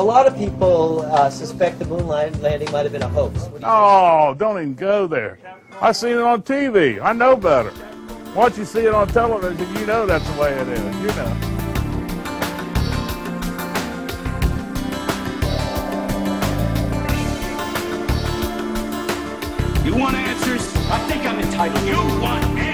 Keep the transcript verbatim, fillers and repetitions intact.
A lot of people uh, suspect the moon landing might have been a hoax. Oh, think? Don't even go there. I seen it on T V. I know better. Once you see it on television, you know that's the way it is. You know. You want answers? I think I'm entitled. You want answers?